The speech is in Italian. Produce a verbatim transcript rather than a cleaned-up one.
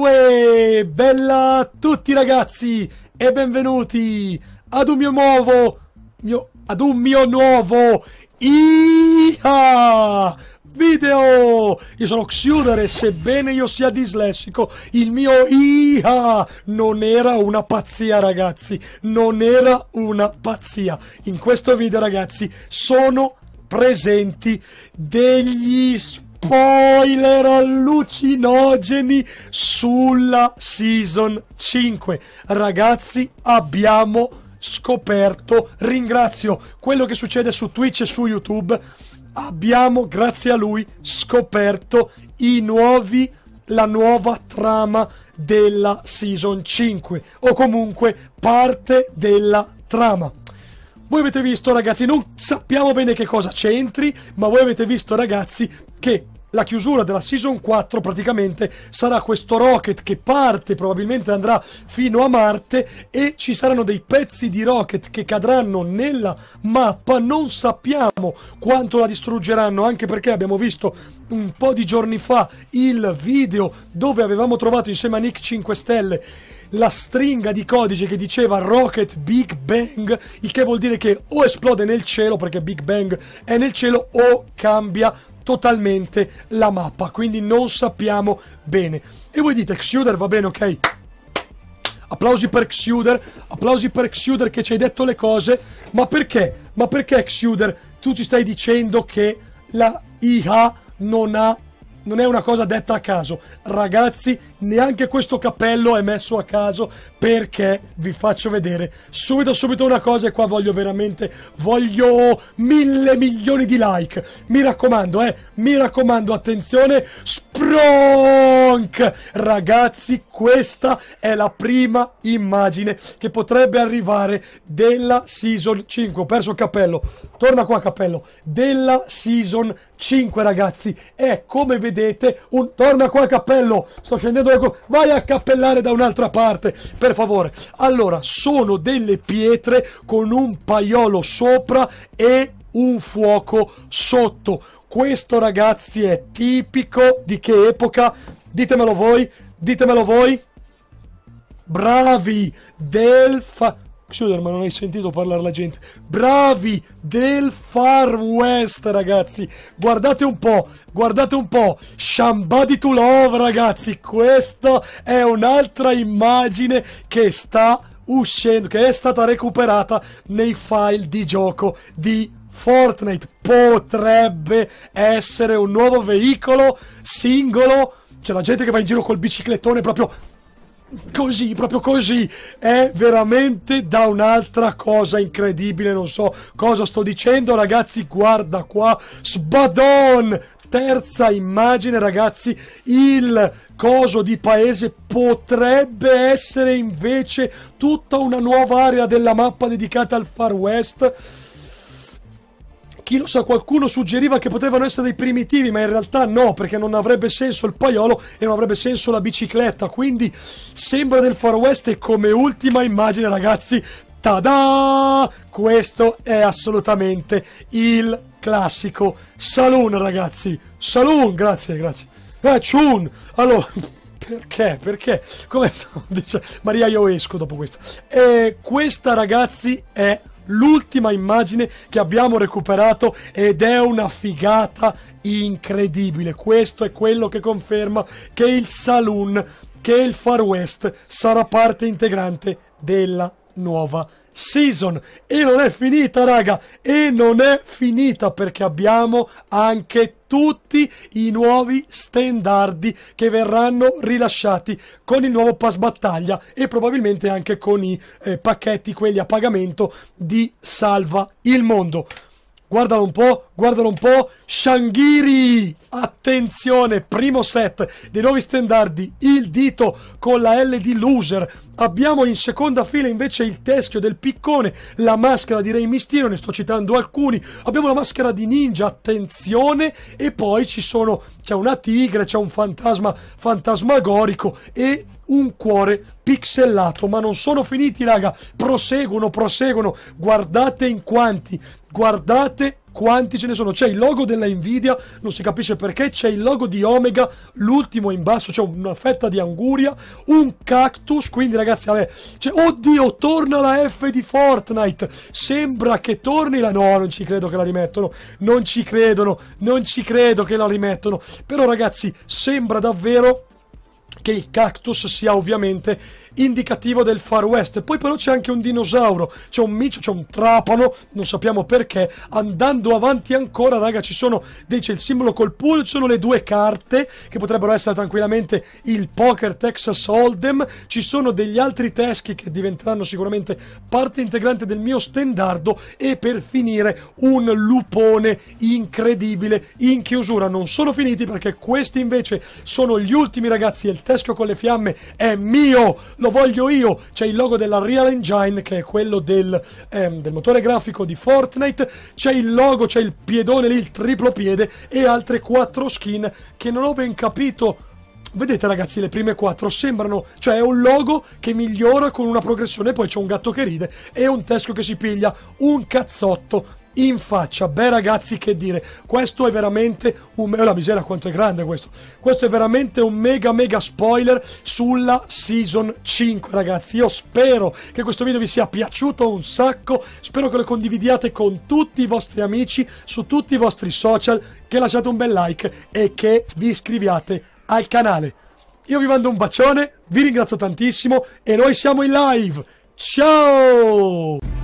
Uè, bella a tutti ragazzi e benvenuti ad un mio nuovo, mio, ad un mio nuovo I A video. Io sono Xiuder e sebbene io sia dislessico, il mio I A non era una pazzia ragazzi, non era una pazzia. In questo video ragazzi sono presenti degli spoiler allucinogeni sulla Season cinque. Ragazzi, abbiamo scoperto, ringrazio quello che succede su Twitch e su YouTube, abbiamo, grazie a lui, scoperto i nuovi, la nuova trama della Season cinque, o comunque parte della trama. Voi avete visto ragazzi, non sappiamo bene che cosa c'entri, ma voi avete visto ragazzi che la chiusura della Season quattro praticamente sarà questo rocket che parte, probabilmente andrà fino a Marte, e ci saranno dei pezzi di rocket che cadranno nella mappa. Non sappiamo quanto la distruggeranno, anche perché abbiamo visto un po' di giorni fa il video dove avevamo trovato insieme a Nick cinque Stelle la stringa di codice che diceva Rocket Big Bang, il che vuol dire che o esplode nel cielo, perché Big Bang è nel cielo, o cambia totalmente la mappa. Quindi non sappiamo bene. E voi dite, Xiuder va bene, ok, applausi per Xiuder, applausi per Xiuder che ci hai detto le cose, ma perché? Ma perché Xiuder tu ci stai dicendo che la I A non ha, non è una cosa detta a caso? Ragazzi, neanche questo cappello è messo a caso, perché vi faccio vedere subito subito una cosa, e qua voglio veramente, voglio mille milioni di like, mi raccomando, eh, mi raccomando, attenzione, spronk! Ragazzi, questa è la prima immagine che potrebbe arrivare della Season cinque, ho perso il cappello, torna qua cappello, della Season cinque ragazzi, è come vedete, vedete un, torna qua cappello, sto scendendo da, vai a cappellare da un'altra parte per favore. Allora, sono delle pietre con un paiolo sopra e un fuoco sotto. Questo ragazzi è tipico di che epoca? Ditemelo voi, ditemelo voi, bravi del fa... Xiuder, ma non hai sentito parlare la gente, bravi del Far West ragazzi, guardate un po', guardate un po', Somebody to Love ragazzi, questa è un'altra immagine che sta uscendo, che è stata recuperata nei file di gioco di Fortnite, potrebbe essere un nuovo veicolo singolo, c'è la gente che va in giro col biciclettone proprio così, proprio così, è veramente da un'altra cosa incredibile, non so cosa sto dicendo ragazzi, guarda qua, sbadon! Terza immagine ragazzi, il coso di paese potrebbe essere invece tutta una nuova area della mappa dedicata al Far West. Chi lo sa, qualcuno suggeriva che potevano essere dei primitivi, ma in realtà no, perché non avrebbe senso il paiolo e non avrebbe senso la bicicletta, quindi sembra del Far West. E come ultima immagine ragazzi, tada! Questo è assolutamente il classico saloon ragazzi, saloon, grazie, grazie, eh, ciun, allora... Perché? Perché? Come stavo dicendo? Maria, io esco dopo questa. E questa ragazzi è l'ultima immagine che abbiamo recuperato ed è una figata incredibile. Questo è quello che conferma che il saloon, che il Far West sarà parte integrante della nuova season. E non è finita raga, e non è finita, perché abbiamo anche tutti i nuovi standardi che verranno rilasciati con il nuovo pass battaglia e probabilmente anche con i eh, pacchetti, quelli a pagamento di Salva il Mondo. Guardalo un po', guardalo un po', Shangiri, attenzione, primo set dei nuovi standardi, il dito con la L di loser, abbiamo in seconda fila invece il teschio del piccone, la maschera di Re Mistero, ne sto citando alcuni, abbiamo la maschera di ninja, attenzione, e poi ci sono, c'è una tigre, c'è un fantasma fantasmagorico e un cuore pixelato. Ma non sono finiti raga, proseguono, proseguono, guardate in quanti, guardate Quanti ce ne sono? C'è il logo della Nvidia, non si capisce perché, c'è il logo di Omega, l'ultimo in basso, c'è una fetta di anguria, un cactus, quindi ragazzi, vabbè, cioè, oddio, torna la F di Fortnite, sembra che torni la... No, non ci credo che la rimettono, non ci credono, non ci credo che la rimettono, però ragazzi, sembra davvero che il cactus sia ovviamente indicativo del Far West. Poi però c'è anche un dinosauro, c'è un micio, c'è un trapano, non sappiamo perché. Andando avanti ancora, raga, ci sono, c'è il simbolo col pool, ci sono le due carte che potrebbero essere tranquillamente il poker Texas Hold'em, ci sono degli altri teschi che diventeranno sicuramente parte integrante del mio stendardo, e per finire un lupone incredibile in chiusura. Non sono finiti, perché questi invece sono gli ultimi, ragazzi, e il teschio con le fiamme è mio, lo voglio io. C'è il logo della Unreal Engine, che è quello del, ehm, del motore grafico di Fortnite, c'è il logo, c'è il piedone lì, il triplo piede, e altre quattro skin che non ho ben capito. Vedete ragazzi, le prime quattro sembrano, cioè è un logo che migliora con una progressione, poi c'è un gatto che ride e un teschio che si piglia un cazzotto in faccia. Beh ragazzi, che dire, questo è veramente un... oh la misera, quanto è grande questo. Questo è veramente un mega mega spoiler sulla season cinque ragazzi. Io spero che questo video vi sia piaciuto un sacco, spero che lo condividiate con tutti i vostri amici su tutti i vostri social, che lasciate un bel like e che vi iscriviate al canale. Io vi mando un bacione, vi ringrazio tantissimo e noi siamo in live. Ciao!